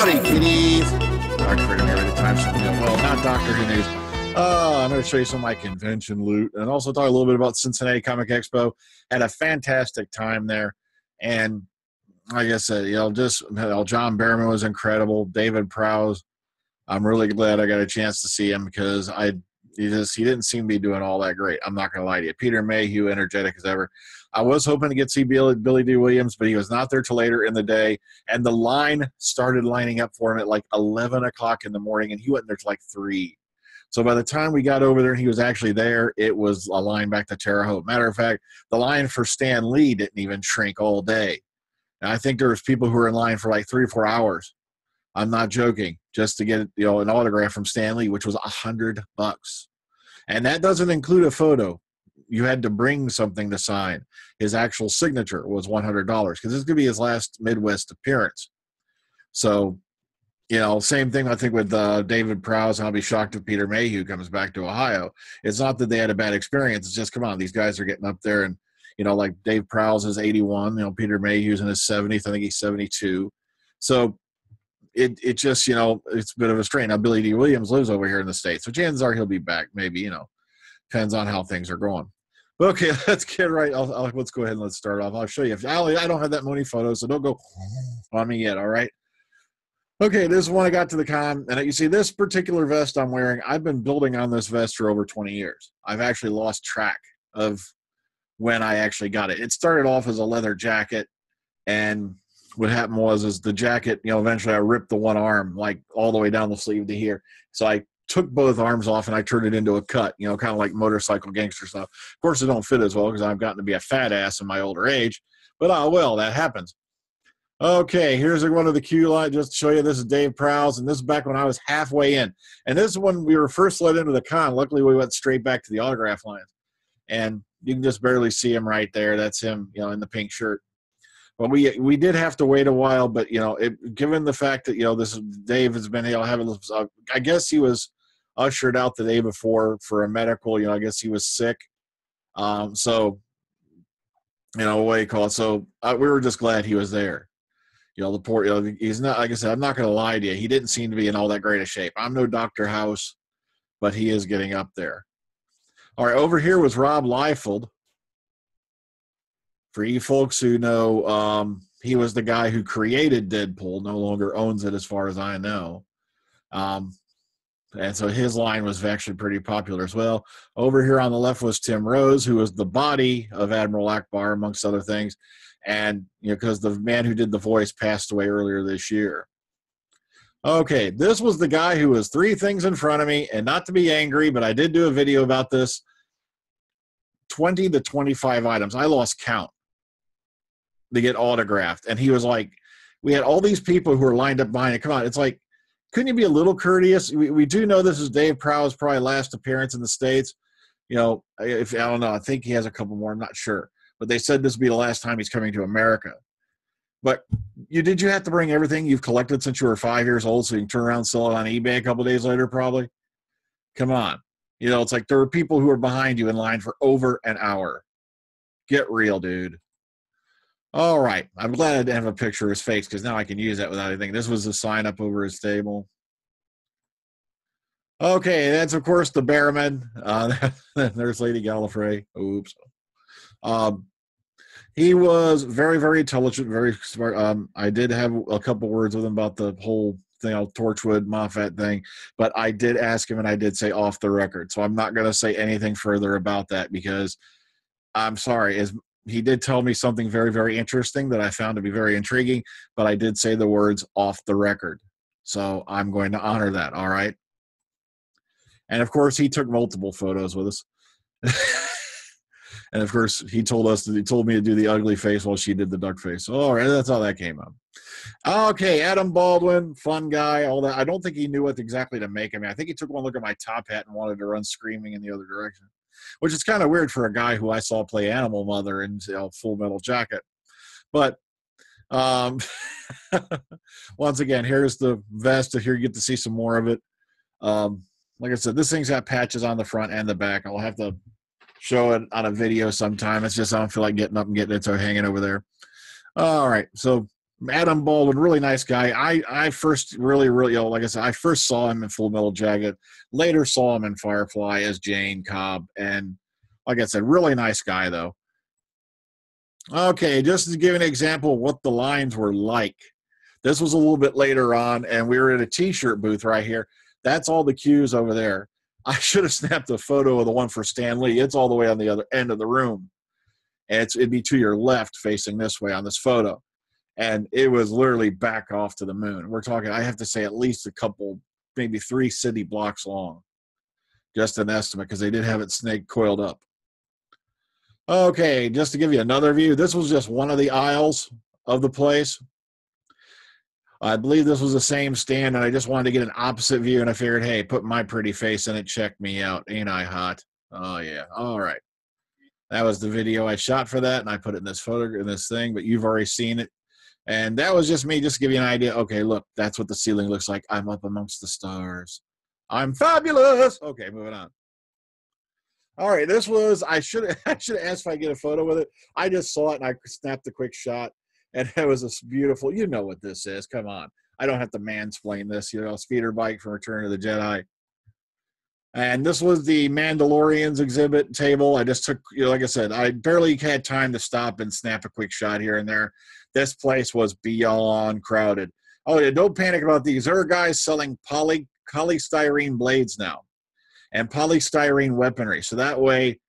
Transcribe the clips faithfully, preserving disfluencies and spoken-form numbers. Howdy, kitties. Doctor Freedom here at the time. Well, not Doctor Who news. Uh, I'm going to show you some of my convention loot and also talk a little bit about Cincinnati Comic Expo. Had a fantastic time there. And like I said, you know, just you know, John Barrowman was incredible. David Prowse. I'm really glad I got a chance to see him because I he just he didn't seem to be doing all that great. I'm not going to lie to you. Peter Mayhew, energetic as ever. I was hoping to get to see Billy, Billy D. Williams, but he was not there till later in the day. And the line started lining up for him at like eleven o'clock in the morning, and he wasn't there till like three. So by the time we got over there and he was actually there, it was a line back to Terre Haute. Matter of fact, the line for Stan Lee didn't even shrink all day. And I think there was people who were in line for like three or four hours. I'm not joking, just to get you know an autograph from Stan Lee, which was a hundred bucks, and that doesn't include a photo. You had to bring something to sign. His actual signature was one hundred dollars because this could be his last Midwest appearance. So, you know, same thing I think with uh, David Prowse. And I'll be shocked if Peter Mayhew comes back to Ohio. It's not that they had a bad experience. It's just come on, these guys are getting up there, and you know, like Dave Prowse is eighty-one. You know, Peter Mayhew's in his seventies. I think he's seventy-two. So. It it just, you know, it's a bit of a strain. Now, Billy D. Williams lives over here in the States, so chances are he'll be back. Maybe, you know, depends on how things are going. But, okay, let's get right. I'll, I'll, let's go ahead and let's start off. I'll show you. I, I don't have that many photos, so don't go on me yet, all right? Okay, this is one I got to the con. And you see this particular vest I'm wearing, I've been building on this vest for over twenty years. I've actually lost track of when I actually got it. It started off as a leather jacket, and what happened was is the jacket, you know, eventually I ripped the one arm, like all the way down the sleeve to here. So I took both arms off and I turned it into a cut, you know, kind of like motorcycle gangster stuff. Of course, it don't fit as well because I've gotten to be a fat ass in my older age, but oh well, that happens. Okay, here's one of the queue line just to show you. This is Dave Prowse, and this is back when I was halfway in. And this is when we were first let into the con. Luckily, we went straight back to the autograph line. And you can just barely see him right there. That's him, you know, in the pink shirt. Well, we we did have to wait a while, but you know, it, given the fact that you know this Dave has been, you know, having, uh, I guess he was ushered out the day before for a medical. You know, I guess he was sick. Um, so you know, what do you call it? So uh, we were just glad he was there. You know, the poor, you know, he's not. Like I said, I'm not going to lie to you. He didn't seem to be in all that great a shape. I'm no Doctor House, but he is getting up there. All right, over here was Rob Leifeld. For you folks who know, um, he was the guy who created Deadpool, no longer owns it as far as I know. Um, and so his line was actually pretty popular as well. Over here on the left was Tim Rose, who was the body of Admiral Akbar, amongst other things. And, you know, because the man who did the voice passed away earlier this year. Okay, this was the guy who was three things in front of me, and not to be angry, but I did do a video about this. twenty to twenty-five items. I lost count. They get autographed. And he was like, we had all these people who are lined up behind it. Come on. It's like, couldn't you be a little courteous? We, we do know this is Dave Prowse's probably last appearance in the States. You know, if I don't know, I think he has a couple more. I'm not sure. But they said this would be the last time he's coming to America. But you did you have to bring everything you've collected since you were five years old so you can turn around and sell it on eBay a couple days later probably? Come on. You know, it's like there were people who were behind you in line for over an hour. Get real, dude. All right. I'm glad I didn't have a picture of his face because now I can use that without anything. This was a sign up over his table. Okay, that's, of course, the Bearman. Uh, there's Lady Gallifrey. Oops. Um, he was very, very intelligent, very smart. Um, I did have a couple words with him about the whole thing, old Torchwood Moffett thing, but I did ask him and I did say off the record, so I'm not going to say anything further about that because I'm sorry, as he did tell me something very, very interesting that I found to be very intriguing, but I did say the words off the record, so I'm going to honor that, all right? And of course, he took multiple photos with us. And of course, he told us that he told me to do the ugly face while she did the duck face. So, all right, that's how that came up. Okay, Adam Baldwin, fun guy, all that. I don't think he knew what exactly to make of me. I think he took one look at my top hat and wanted to run screaming in the other direction, which is kind of weird for a guy who I saw play Animal Mother in you know, Full Metal Jacket. But um, once again, here's the vest. Here you get to see some more of it. Um, like I said, this thing's got patches on the front and the back. I'll have to show it on a video sometime. It's just I don't feel like getting up and getting it, so hanging over there. All right, so Adam Baldwin, really nice guy. I, I first really, really, you know, like I said, I first saw him in Full Metal Jacket, later saw him in Firefly as Jane Cobb. And like I said, really nice guy, though. Okay, just to give an example of what the lines were like. This was a little bit later on, and we were at a T-shirt booth right here. That's all the cues over there. I should have snapped a photo of the one for Stan Lee. It's all the way on the other end of the room. And it's, it'd be to your left facing this way on this photo. And it was literally back off to the moon. We're talking, I have to say, at least a couple, maybe three city blocks long. Just an estimate, because they did have it snake coiled up. Okay, just to give you another view, this was just one of the aisles of the place. I believe this was the same stand, and I just wanted to get an opposite view, and I figured, hey, put my pretty face in it, check me out. Ain't I hot? Oh, yeah. All right. That was the video I shot for that, and I put it in this photo, in this thing, but you've already seen it. And that was just me, just to give you an idea. Okay, look, that's what the ceiling looks like. I'm up amongst the stars. I'm fabulous. Okay, moving on. All right, this was, I should I should have asked if I get a photo with it. I just saw it, and I snapped a quick shot. And it was this beautiful, you know what this is. Come on. I don't have to mansplain this. You know, speeder bike from Return of the Jedi. And this was the Mandalorians exhibit table. I just took, you know, like I said, I barely had time to stop and snap a quick shot here and there. This place was beyond crowded. Oh, yeah, don't panic about these. There are guys selling poly, polystyrene blades now and polystyrene weaponry. So that way,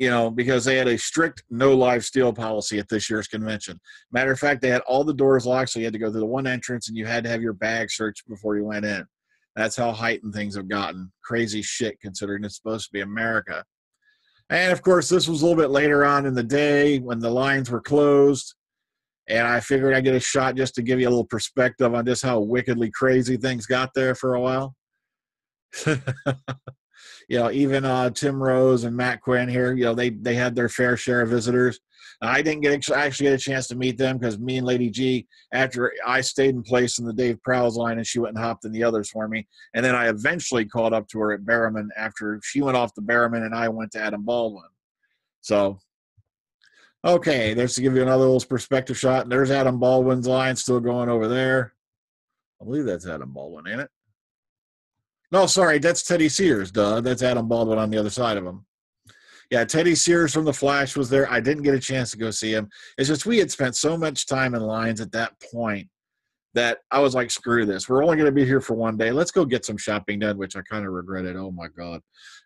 you know, because they had a strict no live steel policy at this year's convention. Matter of fact, they had all the doors locked, so you had to go through the one entrance, and you had to have your bag searched before you went in. That's how heightened things have gotten. Crazy shit, considering it's supposed to be America. And, of course, this was a little bit later on in the day when the lines were closed, and I figured I'd get a shot just to give you a little perspective on just how wickedly crazy things got there for a while. You know, even uh, Tim Rose and Matt Quinn here, you know, they, they had their fair share of visitors. And I didn't get actually get a chance to meet them because me and Lady G, after I stayed in place in the Dave Prowse line, and she went and hopped in the others for me. And then I eventually caught up to her at Bearman after she went off to Bearman and I went to Adam Baldwin. So, okay, there's to give you another little perspective shot. And there's Adam Baldwin's line still going over there. I believe that's Adam Baldwin, ain't it? No, sorry, that's Teddy Sears, duh. That's Adam Baldwin on the other side of him. Yeah, Teddy Sears from The Flash was there. I didn't get a chance to go see him. It's just we had spent so much time in lines at that point that I was like, screw this. We're only going to be here for one day. Let's go get some shopping done, which I kind of regretted. Oh, my God.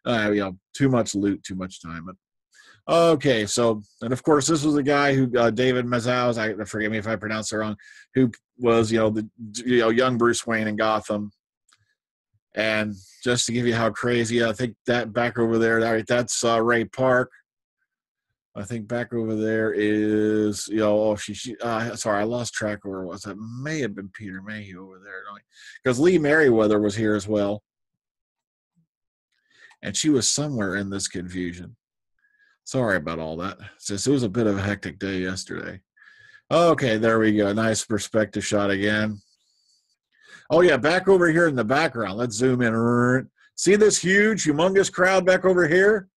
Uh, you know, too much loot, too much time. But, okay, so, and, of course, this was the guy who, uh, David Mazouz, I forgive me if I pronounced it wrong, who was, you know, the you know, young Bruce Wayne in Gotham. And just to give you how crazy, I think that back over there, all right, that's uh, Ray Park. I think back over there is, you know, oh, she, she uh, sorry, I lost track of where it was. That may have been Peter Mayhew over there. Because Lee Merriweather was here as well. And she was somewhere in this confusion. Sorry about all that. Just, it was a bit of a hectic day yesterday. Okay, there we go. Nice perspective shot again. Oh, yeah, back over here in the background. Let's zoom in. See this huge, humongous crowd back over here?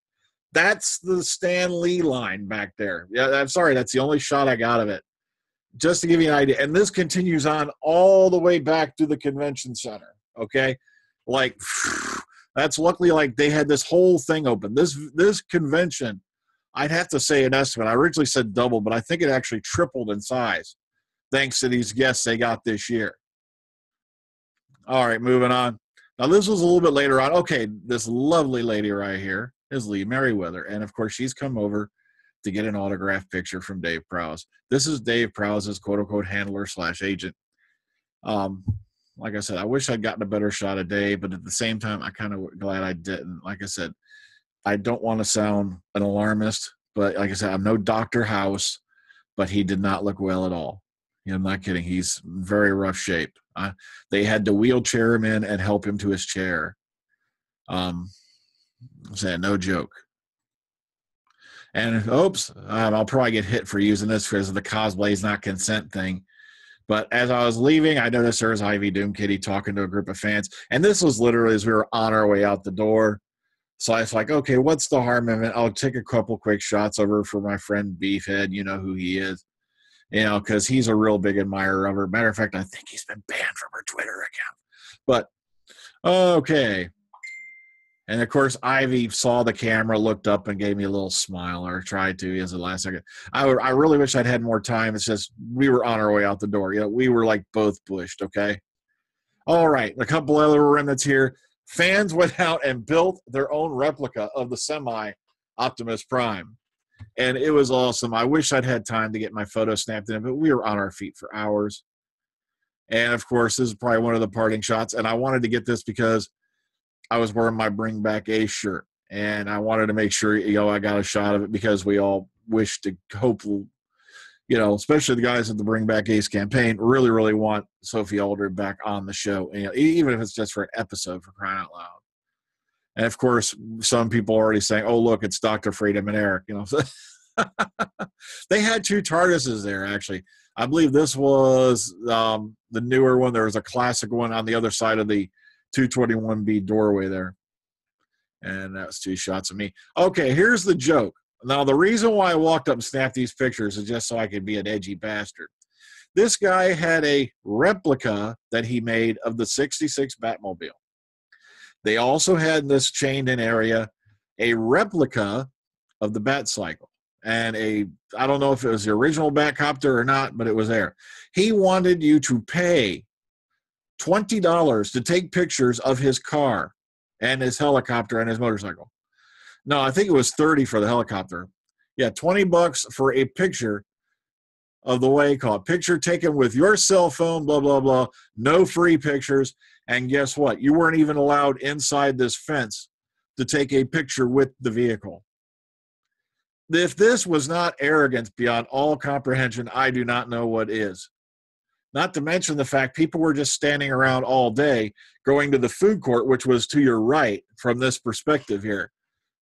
That's the Stan Lee line back there. Yeah, I'm sorry, that's the only shot I got of it. Just to give you an idea. And this continues on all the way back to the convention center, okay? Like, that's luckily like they had this whole thing open. This, this convention, I'd have to say an estimate. I originally said double, but I think it actually tripled in size thanks to these guests they got this year. All right, moving on. Now, this was a little bit later on. Okay, this lovely lady right here is Lee Merriweather. And, of course, she's come over to get an autograph picture from Dave Prowse. This is Dave Prowse's quote-unquote handler slash agent. Um, like I said, I wish I'd gotten a better shot of Dave, but at the same time, I kind of glad I didn't. Like I said, I don't want to sound an alarmist, but like I said, I'm no Doctor House, but he did not look well at all. You know, I'm not kidding. He's in very rough shape. Uh, they had to wheelchair him in and help him to his chair. Um, I'm saying, no joke. And, oops, um, I'll probably get hit for using this because of the cosplay is not consent thing. But as I was leaving, I noticed there was Ivy Doom Kitty talking to a group of fans. And this was literally as we were on our way out the door. So I was like, okay, what's the harm in it? I'll take a couple quick shots over for my friend Beefhead. You know who he is. you know, because he's a real big admirer of her. Matter of fact, I think he's been banned from her Twitter account. But, okay. And, of course, Ivy saw the camera, looked up, and gave me a little smile, or tried to, as the last second. I, I really wish I'd had more time. It's just we were on our way out the door. You know, we were, like, both pushed, okay? All right, a couple other remnants here. Fans went out and built their own replica of the semi Optimus Prime, and it was awesome. I wish I'd had time to get my photo snapped in, but we were on our feet for hours. And, of course, this is probably one of the parting shots, and I wanted to get this because I was wearing my Bring Back Ace shirt, and I wanted to make sure, you know, I got a shot of it because we all wish to hope, you know, especially the guys at the Bring Back Ace campaign really, really want Sophie Aldred back on the show, you know, even if it's just for an episode, for crying out loud. And, of course, some people are already saying, oh, look, it's Doctor Freedom and Eric, you know. They had two TARDISes there, actually. I believe this was um, the newer one. There was a classic one on the other side of the two twenty-one B doorway there. And that's two shots of me. Okay, here's the joke. Now, the reason why I walked up and snapped these pictures is just so I could be an edgy bastard. This guy had a replica that he made of the sixty-six Batmobile. They also had in this chained-in area a replica of the Bat Cycle. And a, I don't know if it was the original Batcopter or not, but it was there. He wanted you to pay twenty dollars to take pictures of his car and his helicopter and his motorcycle. No, I think it was thirty for the helicopter. Yeah, twenty bucks for a picture of the way called picture taken with your cell phone, blah, blah, blah. No free pictures. And guess what? You weren't even allowed inside this fence to take a picture with the vehicle. If this was not arrogance beyond all comprehension, I do not know what is. Not to mention the fact people were just standing around all day going to the food court, which was to your right from this perspective here,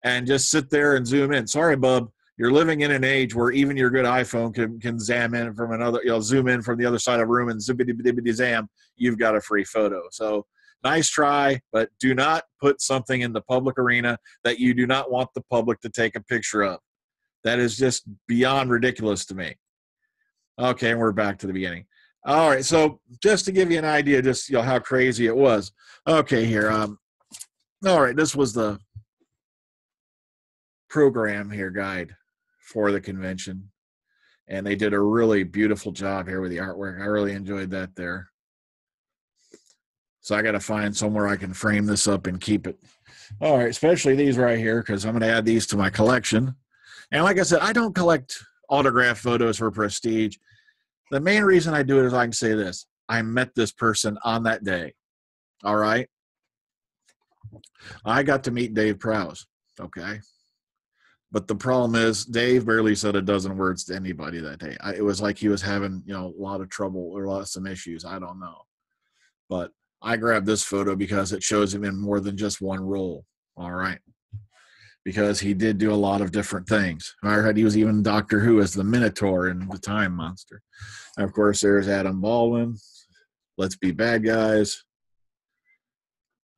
and just sit there and zoom in. Sorry, bub, you're living in an age where even your good iPhone can, can zam in from another, you know, zoom in from the other side of a room and zibbity-bibbity-zam, you've got a free photo. So nice try, but do not put something in the public arena that you do not want the public to take a picture of. That is just beyond ridiculous to me. Okay, and we're back to the beginning. All right, so just to give you an idea, just, you know, how crazy it was. Okay, here. Um, all right, this was the program here, guide for the convention, and they did a really beautiful job here with the artwork. I really enjoyed that there. So I got to find somewhere I can frame this up and keep it. All right, especially these right here, because I'm going to add these to my collection. And like I said, I don't collect autograph photos for prestige. The main reason I do it is I can say this. I met this person on that day, all right? I got to meet Dave Prowse, okay? But the problem is Dave barely said a dozen words to anybody that day. I, it was like he was having, you know, a lot of trouble or a lot of some issues. I don't know. But I grabbed this photo because it shows him in more than just one role, all right? Because he did do a lot of different things. I heard he was even Doctor Who as the Minotaur in The Time Monster. And of course, there's Adam Baldwin. Let's be bad guys.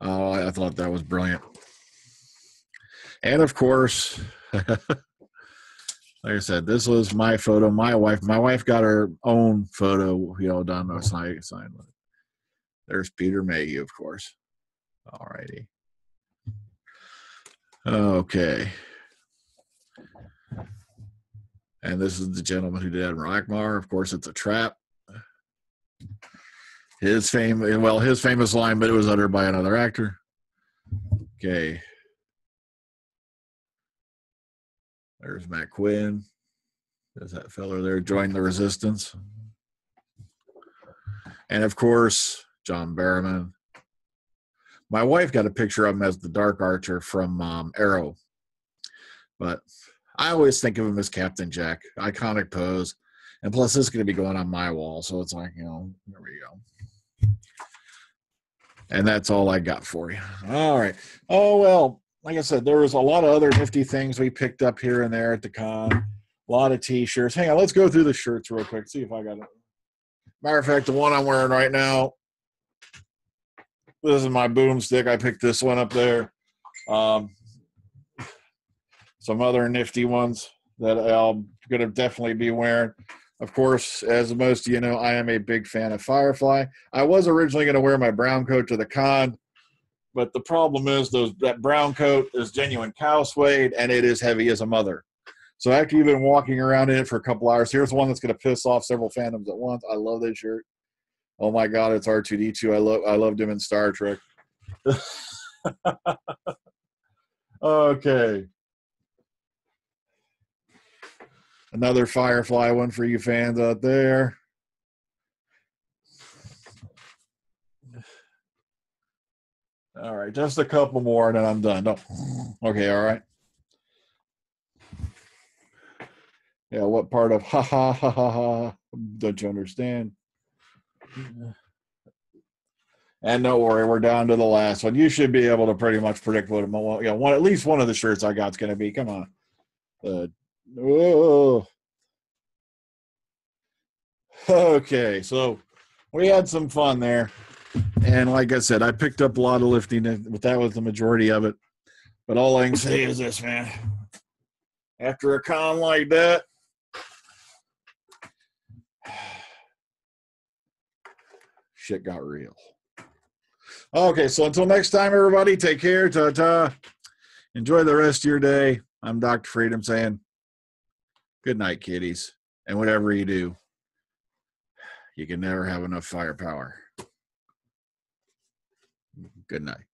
Oh, I thought that was brilliant. And of course, like I said, this was my photo. My wife, my wife got her own photo. You know, done. I signed with it. There's Peter Mayhew, of course. All righty. Okay. And this is the gentleman who did Admiral Akbar. Of course, it's a trap. His fame, well, his famous line, but it was uttered by another actor. Okay. There's Matt Quinn. There's that fella there, joined the resistance. And of course, John Barrowman. My wife got a picture of him as the Dark Archer from um, Arrow. But I always think of him as Captain Jack. Iconic pose. And plus, this is going to be going on my wall. So it's like, you know, there we go. And that's all I got for you. All right. Oh, well, like I said, there was a lot of other nifty things we picked up here and there at the con. A lot of T-shirts. Hang on. Let's go through the shirts real quick. See if I got it. Matter of fact, the one I'm wearing right now, this is my boomstick. I picked this one up there. Um, some other nifty ones that I'm going to definitely be wearing. Of course, as most of you know, I am a big fan of Firefly. I was originally going to wear my brown coat to the con, but the problem is those that brown coat is genuine cow suede, and it is heavy as a mother. So after you've been walking around in it for a couple hours, here's one that's going to piss off several fandoms at once. I love this shirt. Oh my God, it's R two D two. I love, I loved him in Star Trek. Okay. Another Firefly one for you fans out there. All right, just a couple more and then I'm done. No. Okay, all right. Yeah, what part of ha ha ha ha ha don't you understand? And don't worry, we're down to the last one. You should be able to pretty much predict what it, well, yeah, one, at least one of the shirts I got's going to be. Come on. Uh, oh. Okay, so we had some fun there. And like I said, I picked up a lot of lifting, but that was the majority of it. But all I can say is this, man. After a con like that, shit got real. Okay, so until next time, everybody, take care. Ta-ta. Enjoy the rest of your day. I'm Doctor Freedom saying good night, kiddies. And whatever you do, you can never have enough firepower. Good night.